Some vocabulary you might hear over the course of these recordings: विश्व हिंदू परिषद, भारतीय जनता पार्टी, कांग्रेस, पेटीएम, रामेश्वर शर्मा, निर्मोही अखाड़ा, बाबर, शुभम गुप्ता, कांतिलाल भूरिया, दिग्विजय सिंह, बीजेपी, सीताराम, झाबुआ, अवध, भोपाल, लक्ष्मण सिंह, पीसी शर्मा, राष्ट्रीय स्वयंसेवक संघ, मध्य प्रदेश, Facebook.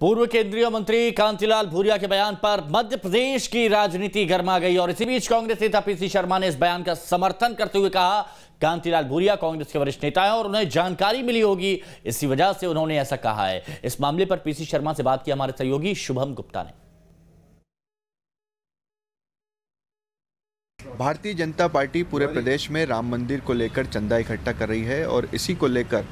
पूर्व केंद्रीय मंत्री कांतिलाल भूरिया के बयान पर मध्य प्रदेश की राजनीति गर्मा गई और इसी बीच कांग्रेस नेता पीसी शर्मा ने इस बयान का समर्थन करते हुए कहा, कांतिलाल भूरिया कांग्रेस के वरिष्ठ नेता हैं और उन्हें जानकारी मिली होगी, इसी वजह से उन्होंने ऐसा कहा है। इस मामले पर पीसी शर्मा से बात की हमारे सहयोगी शुभम गुप्ता ने। भारतीय जनता पार्टी पूरे प्रदेश में राम मंदिर को लेकर चंदा इकट्ठा कर रही है और इसी को लेकर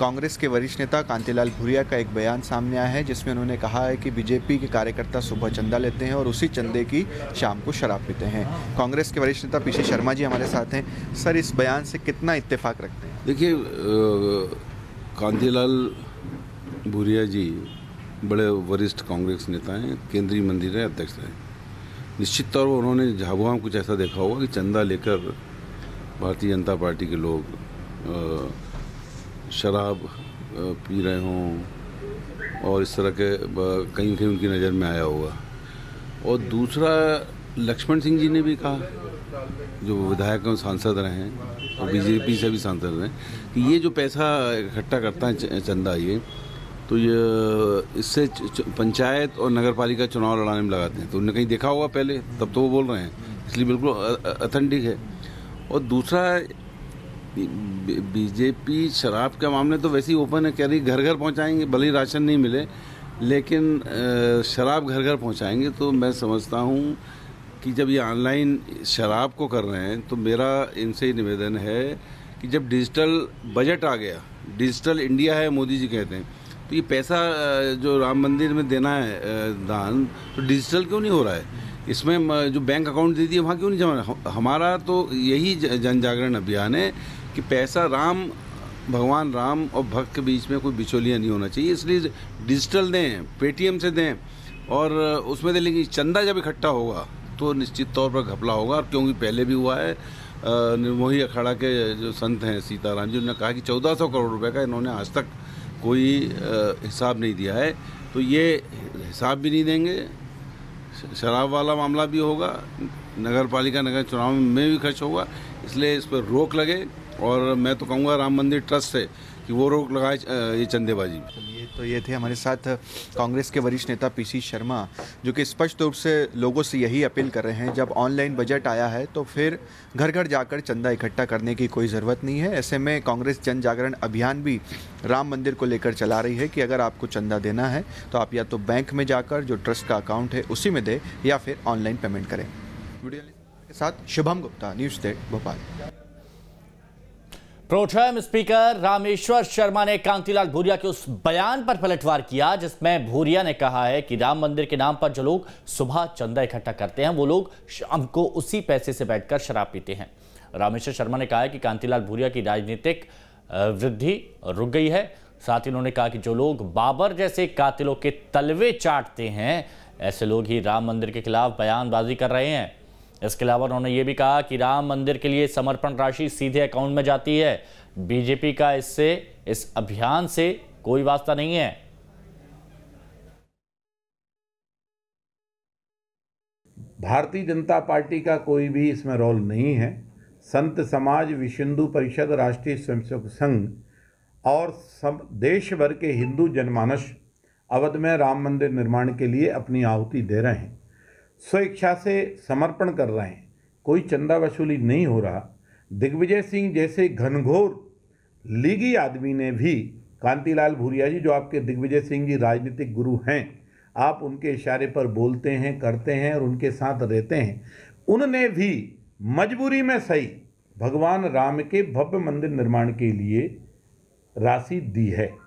कांग्रेस के वरिष्ठ नेता कांतिलाल भूरिया का एक बयान सामने आया है, जिसमें उन्होंने कहा है कि बीजेपी के कार्यकर्ता सुबह चंदा लेते हैं और उसी चंदे की शाम को शराब पीते हैं। कांग्रेस के वरिष्ठ नेता पीसी शर्मा जी हमारे साथ हैं। सर, इस बयान से कितना इत्तेफाक रखते हैं? देखिए, कांतिलाल भूरिया जी बड़े वरिष्ठ कांग्रेस नेता हैं, केंद्रीय मंदिर के अध्यक्ष हैं। निश्चित तौर पर उन्होंने झाबुआ में कुछ ऐसा देखा होगा कि चंदा लेकर भारतीय जनता पार्टी के लोग शराब पी रहे हों और इस तरह के कहीं कहीं उनकी नज़र में आया होगा। और दूसरा, लक्ष्मण सिंह जी ने भी कहा, जो विधायक और सांसद रहे हैं और बीजेपी से भी सांसद रहे हैं, कि ये जो पैसा इकट्ठा करता है चंदा, ये तो ये इससे पंचायत और नगरपालिका चुनाव लड़ाने में लगाते हैं। तो उन्होंने कहीं देखा होगा पहले, तब तो वो बोल रहे हैं, इसलिए बिल्कुल ऑथेंटिक है। और दूसरा, बीजेपी शराब के मामले तो वैसे ही ओपन है, कह रही घर घर पहुंचाएंगे, भले ही राशन नहीं मिले लेकिन शराब घर घर पहुंचाएंगे। तो मैं समझता हूं कि जब ये ऑनलाइन शराब को कर रहे हैं तो मेरा इनसे ही निवेदन है कि जब डिजिटल बजट आ गया, डिजिटल इंडिया है मोदी जी कहते हैं, तो ये पैसा जो राम मंदिर में देना है दान, तो डिजिटल क्यों नहीं हो रहा है? इसमें जो बैंक अकाउंट दे दिए वहाँ क्यों नहीं जमा? हमारा तो यही जन जागरण अभियान है कि पैसा राम, भगवान राम और भक्त के बीच में कोई बिचौलिया नहीं होना चाहिए, इसलिए डिजिटल दें, पेटीएम से दें और उसमें दे। लेकिन चंदा जब इकट्ठा होगा तो निश्चित तौर पर घपला होगा, और क्योंकि पहले भी हुआ है। निर्मोही अखाड़ा के जो संत हैं सीताराम जी, उन्होंने कहा कि 1400 करोड़ रुपये का इन्होंने आज तक कोई हिसाब नहीं दिया है, तो ये हिसाब भी नहीं देंगे। शराब वाला मामला भी होगा, नगर पालिका नगर चुनाव में भी खर्च होगा, इसलिए इस पर रोक लगे। और मैं तो कहूँगा राम मंदिर ट्रस्ट से कि वो रोक लगाए ये चंदेबाजी। तो ये थे हमारे साथ कांग्रेस के वरिष्ठ नेता पीसी शर्मा, जो कि स्पष्ट रूप से लोगों से यही अपील कर रहे हैं, जब ऑनलाइन बजट आया है तो फिर घर घर जाकर चंदा इकट्ठा करने की कोई ज़रूरत नहीं है। ऐसे में कांग्रेस जन जागरण अभियान भी राम मंदिर को लेकर चला रही है कि अगर आपको चंदा देना है तो आप या तो बैंक में जाकर जो ट्रस्ट का अकाउंट है उसी में दें या फिर ऑनलाइन पेमेंट करें। वीडियो के साथ शुभम गुप्ता, news desk भोपाल। Protem speaker रामेश्वर शर्मा ने कांतिलाल भूरिया के उस बयान पर पलटवार किया जिसमें भूरिया ने कहा है कि राम मंदिर के नाम पर जो लोग सुबह चंदा इकट्ठा करते हैं वो लोग शाम को उसी पैसे से बैठकर शराब पीते हैं। रामेश्वर शर्मा ने कहा है कि कांतिलाल भूरिया की राजनीतिक वृद्धि रुक गई है। साथ ही उन्होंने कहा कि जो लोग बाबर जैसे कातिलों के तलवे चाटते हैं, ऐसे लोग ही राम मंदिर के खिलाफ बयानबाजी कर रहे हैं। इसके अलावा उन्होंने ये भी कहा कि राम मंदिर के लिए समर्पण राशि सीधे अकाउंट में जाती है, बीजेपी का इससे इस अभियान से कोई वास्ता नहीं है। भारतीय जनता पार्टी का कोई भी इसमें रोल नहीं है। संत समाज, विश्व हिंदू परिषद, राष्ट्रीय स्वयंसेवक संघ और देश भर के हिंदू जनमानस अवध में राम मंदिर निर्माण के लिए अपनी आहुति दे रहे हैं, स्वेच्छा से समर्पण कर रहे हैं, कोई चंदा वसूली नहीं हो रहा। दिग्विजय सिंह जैसे घनघोर लीगी आदमी ने भी, कांतिलाल भूरिया जी जो आपके दिग्विजय सिंह जी राजनीतिक गुरु हैं, आप उनके इशारे पर बोलते हैं, करते हैं और उनके साथ रहते हैं, उनने भी मजबूरी में सही भगवान राम के भव्य मंदिर निर्माण के लिए राशि दी है।